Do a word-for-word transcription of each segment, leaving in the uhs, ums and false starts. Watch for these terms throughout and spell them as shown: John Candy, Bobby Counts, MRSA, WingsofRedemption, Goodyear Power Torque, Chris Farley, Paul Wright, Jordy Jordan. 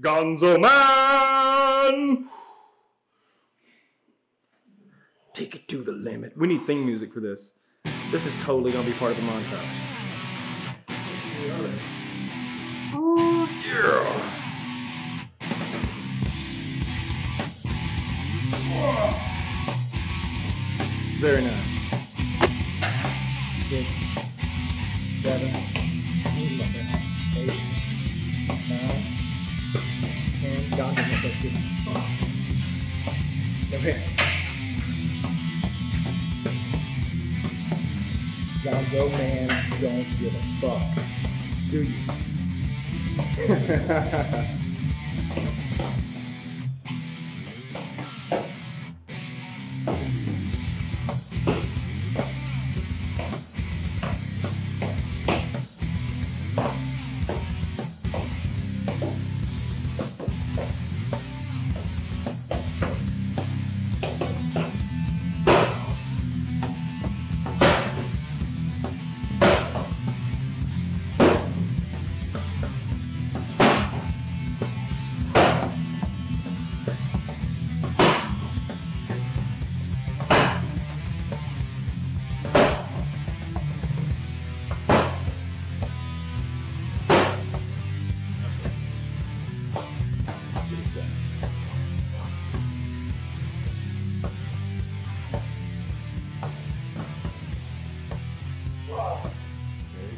Gonzo Man! Take it to the limit. We need theme music for this. This is totally gonna be part of the montage. Oh yeah! Very nice. Six, seven, eight, nine, ten. God, I'm so good. Okay. Gonzo Man, don't give a fuck, do you?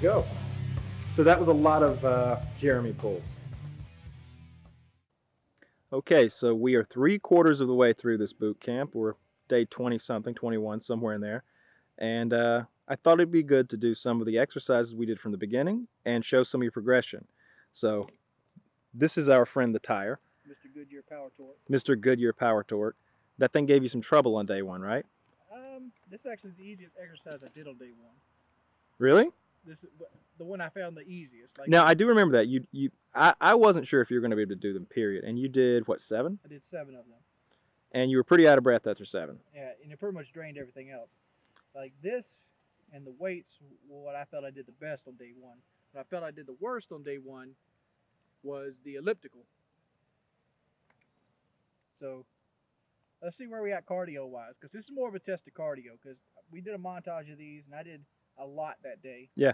Go. So that was a lot of uh, Jeremy pulls. Okay, so we are three quarters of the way through this boot camp. We're day twenty something, twenty-one, somewhere in there. And uh, I thought it'd be good to do some of the exercises we did from the beginning and show some of your progression. So this is our friend the tire. Mister Goodyear Power Torque. Mister Goodyear Power Torque. That thing gave you some trouble on day one, right? Um, this is actually the easiest exercise I did on day one. Really? This is the one I found the easiest. Like, now I do remember that you you I, I wasn't sure if you were going to be able to do them. Period. And you did what, seven? I did seven of them. And you were pretty out of breath after seven. Yeah, and it pretty much drained everything else. Like this and the weights were what I felt I did the best on day one. What I felt I did the worst on day one was the elliptical. So let's see where we at cardio wise, because this is more of a test of cardio. Because we did a montage of these, and I did a lot that day. Yeah.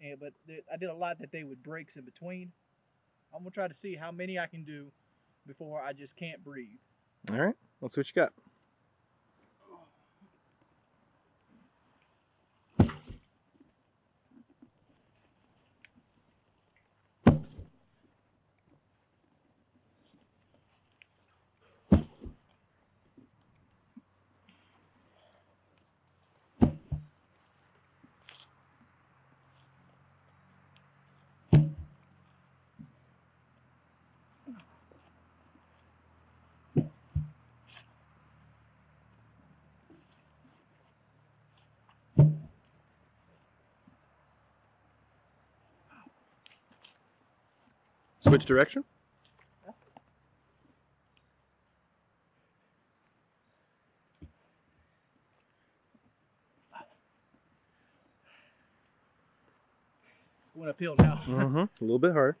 And, but th I did a lot that day with breaks in between. I'm going to try to see how many I can do before I just can't breathe. All right. Let's see what you got. Switch direction? Yeah. It's going uphill now. Mm-hmm. A little bit hard.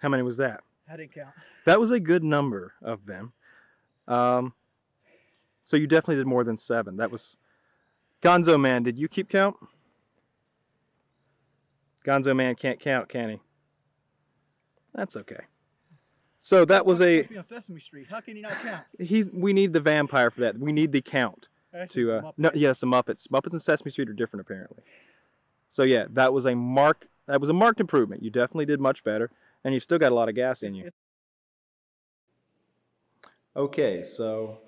How many was that? I didn't count. That was a good number of them. Um, so you definitely did more than seven. That was... Gonzo Man, did you keep count? Gonzo Man can't count, can he? That's okay. So that was a... On Sesame Street. How can you not count? He's. We need the vampire for that. We need the count. To, uh, no, yes, the Muppets. Muppets and Sesame Street are different, apparently. So yeah, that was a mark... That was a marked improvement. You definitely did much better, and you've still got a lot of gas in you. Okay, so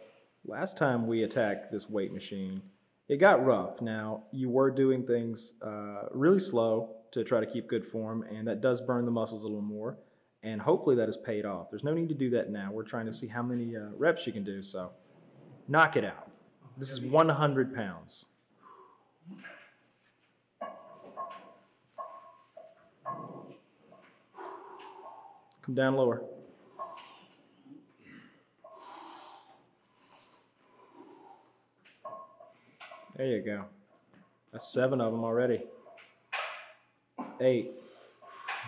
last time we attacked this weight machine, it got rough. Now, you were doing things uh, really slow to try to keep good form, and that does burn the muscles a little more. and hopefully that is paid off. There's no need to do that now. We're trying to see how many uh, reps you can do, so knock it out. This is one hundred pounds. Come down lower. There you go. That's seven of them already. Eight.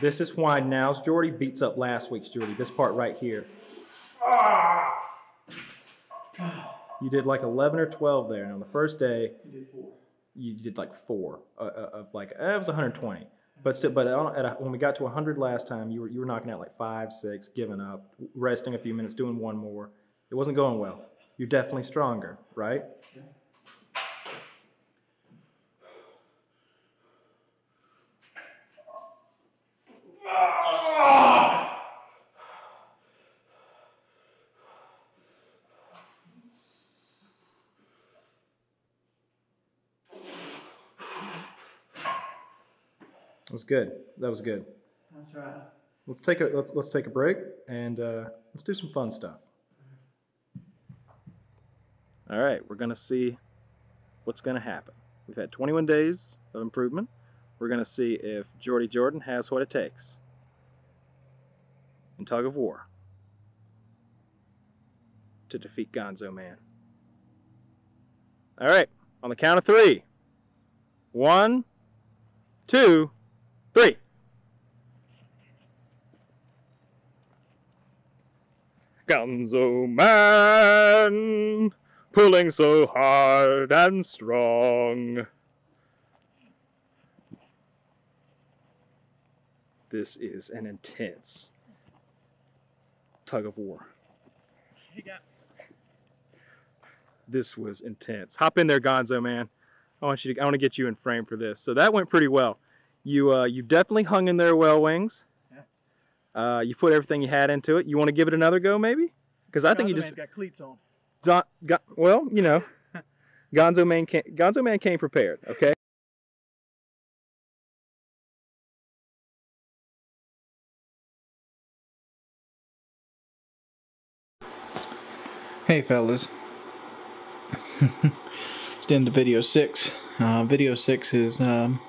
This is why now's Jordy beats up last week's Jordy. This part right here. You did like eleven or twelve there. And on the first day, you did four. You did like four uh, of like, uh, it was one hundred twenty. But still, but at a, when we got to one hundred last time, you were, you were knocking out like five, six, giving up, resting a few minutes, doing one more. It wasn't going well. You're definitely stronger, right? Yeah. That was good. That was good. That's right. Let's take a let's let's take a break and uh, let's do some fun stuff. All right, we're gonna see what's gonna happen. We've had twenty-one days of improvement. We're gonna see if Jordy Jordan has what it takes in tug of war to defeat Gonzo Man. All right, on the count of three. One, two. Three. Gonzo Man, pulling so hard and strong. This is an intense tug of war. This was intense. Hop in there, Gonzo Man. I want you to, I want to get you in frame for this. So that went pretty well. You, uh, you definitely hung in there well, Wings. Yeah. Uh, you put everything you had into it. You want to give it another go, maybe? Because I think you just... Gonzo Man's got cleats on. Don, got, well, you know, Gonzo Man came, Gonzo Man came prepared, okay? Hey, fellas. Just into video six. Uh, video six is... Um,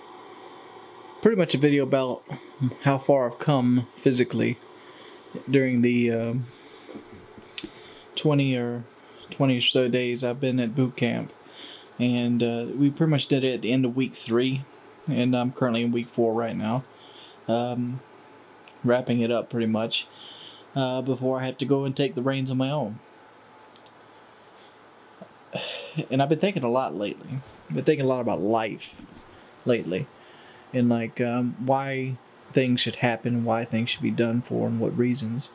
pretty much a video about how far I've come physically during the uh, twenty or twenty or so days I've been at boot camp, and uh, we pretty much did it at the end of week three, and I'm currently in week four right now, um, wrapping it up pretty much uh, before I have to go and take the reins on my own. And I've been thinking a lot lately. I've been thinking a lot about life lately. And like um, why things should happen, why things should be done for, and what reasons.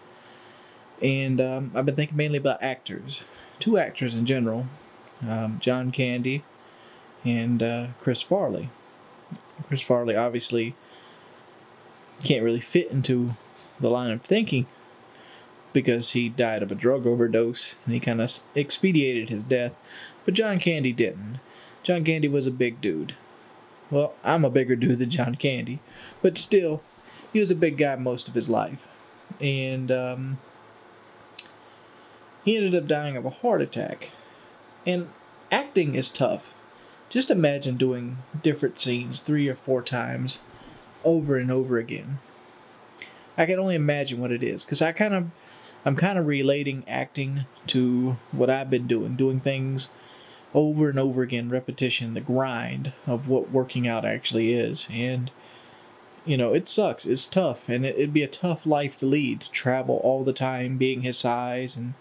And um, I've been thinking mainly about actors, two actors in general, um, John Candy and uh, Chris Farley. Chris Farley obviously can't really fit into the line of thinking because he died of a drug overdose and he kind of expedited his death, but John Candy didn't. John Candy was a big dude. Well, I'm a bigger dude than John Candy, but still, he was a big guy most of his life, and um, he ended up dying of a heart attack, and acting is tough. Just imagine doing different scenes three or four times over and over again. I can only imagine what it is, because I kind of, I'm kind of relating acting to what I've been doing, doing things over and over again, repetition, the grind of what working out actually is. And, you know, it sucks. It's tough. And it, it'd be a tough life to lead, to travel all the time, being his size and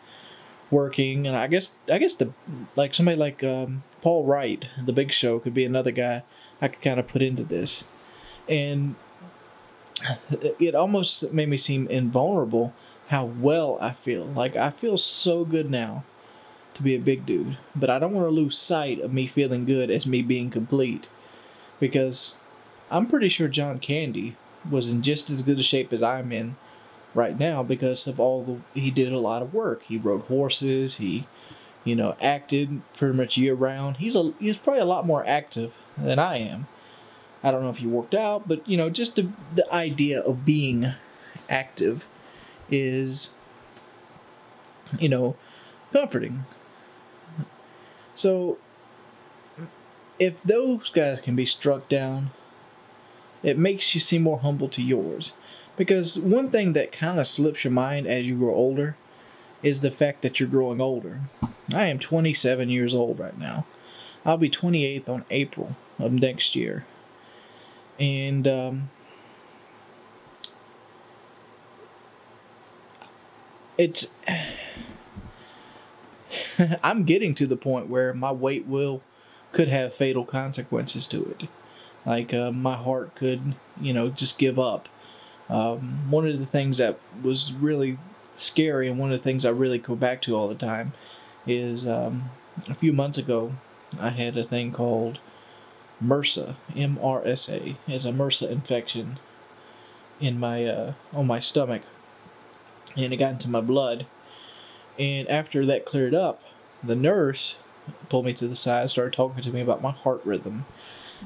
working. And I guess, I guess the, like somebody like um, Paul Wright, the Big Show, could be another guy I could kind of put into this. And it almost made me seem invulnerable how well I feel. Like, I feel so good now to be a big dude, but I don't want to lose sight of me feeling good as me being complete, because I'm pretty sure John Candy was in just as good a shape as I'm in right now because of all the, he did a lot of work. He rode horses, he, you know, acted pretty much year round. He's a, he's probably a lot more active than I am. I don't know if he worked out, but you know, just the, the idea of being active is, you know, comforting. So if those guys can be struck down, it makes you seem more humble to yours. Because one thing that kind of slips your mind as you grow older is the fact that you're growing older. I am twenty-seven years old right now. I'll be twenty-eight on April of next year. And um, it's... I'm getting to the point where my weight will could have fatal consequences to it. Like uh, my heart could, you know, just give up. Um, one of the things that was really scary, and one of the things I really go back to all the time, is um, a few months ago I had a thing called MRSA. M R S A is a MRSA infection in my uh, on my stomach, and it got into my blood. And after that cleared up, the nurse pulled me to the side and started talking to me about my heart rhythm.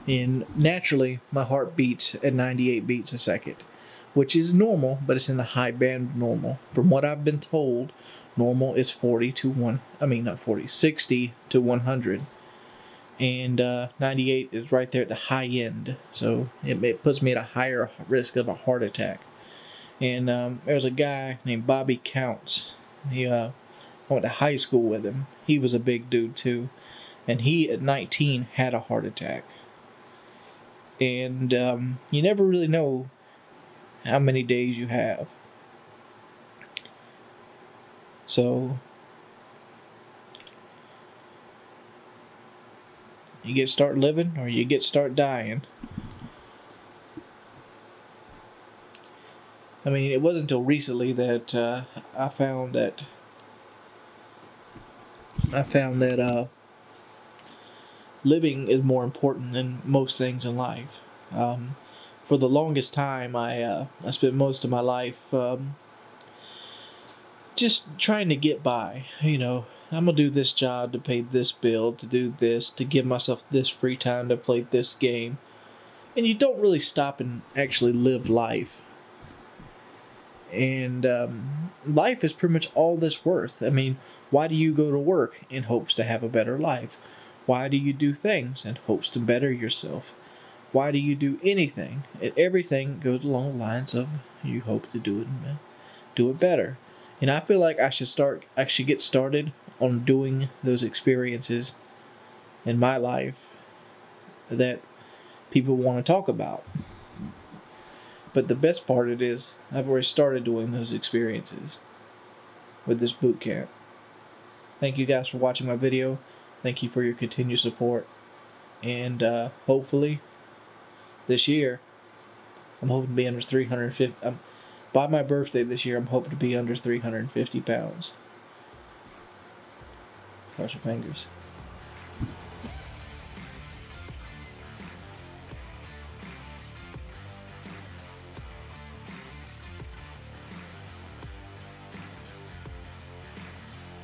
And naturally, my heart beats at ninety-eight beats a second, which is normal, but it's in the high band normal. From what I've been told, normal is forty to one, I mean not forty, sixty to one hundred. And uh, ninety-eight is right there at the high end. So it, it puts me at a higher risk of a heart attack. And um, there's a guy named Bobby Counts. He, uh, I went to high school with him. He was a big dude too. And he, at nineteen, had a heart attack. And um, you never really know how many days you have. So you get start living or you get start dying. I mean, it wasn't until recently that uh, I found that I found that uh, living is more important than most things in life. Um, for the longest time, I uh, I spent most of my life um, just trying to get by. You know, I'm gonna do this job to pay this bill, to do this, to give myself this free time to play this game, and you don't really stop and actually live life. And um, life is pretty much all that's worth. I mean, why do you go to work in hopes to have a better life? Why do you do things in hopes to better yourself? Why do you do anything? It, everything goes along the lines of you hope to do it, do it better. And I feel like I should start. I should get started on doing those experiences in my life that people want to talk about. But the best part it is, I've already started doing those experiences with this boot camp. Thank you guys for watching my video. Thank you for your continued support. And uh, hopefully, this year, I'm hoping to be under three hundred fifty. Um, by my birthday this year, I'm hoping to be under three hundred fifty pounds. Cross your fingers.